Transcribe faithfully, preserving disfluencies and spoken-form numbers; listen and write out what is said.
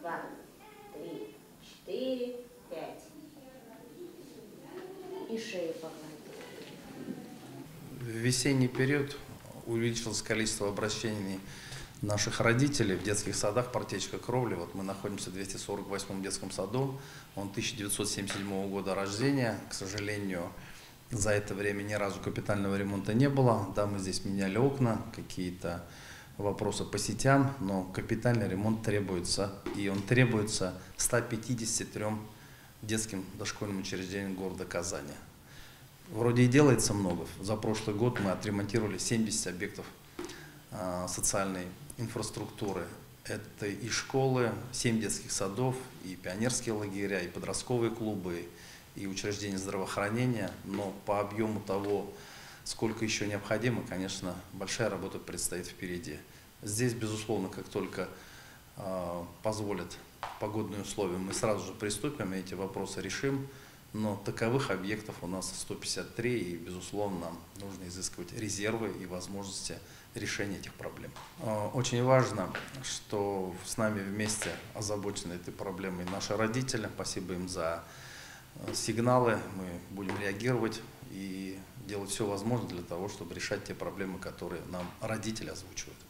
два, три, четыре, пять. И шею погладим. В весенний период увеличилось количество обращений наших родителей в детских садах «Партечка кровли». Вот мы находимся в двести сорок восьмом детском саду. Он тысяча девятьсот семьдесят седьмого года рождения. К сожалению, за это время ни разу капитального ремонта не было. Да, мы здесь меняли окна, какие-то вопросы по сетям, но капитальный ремонт требуется. И он требуется ста пятидесяти трём детским дошкольным учреждениям города Казани. Вроде и делается много. За прошлый год мы отремонтировали семьдесят объектов социальной инфраструктуры. Это и школы, семь детских садов, и пионерские лагеря, и подростковые клубы, и учреждения здравоохранения. Но по объему того, сколько еще необходимо, конечно, большая работа предстоит впереди. Здесь, безусловно, как только э, позволят погодные условия, мы сразу же приступим и эти вопросы решим. Но таковых объектов у нас сто пятьдесят три, и, безусловно, нам нужно изыскивать резервы и возможности решения этих проблем. Очень важно, что с нами вместе озабочены этой проблемой наши родители. Спасибо им за сигналы. Мы будем реагировать и делать все возможное для того, чтобы решать те проблемы, которые нам родители озвучивают.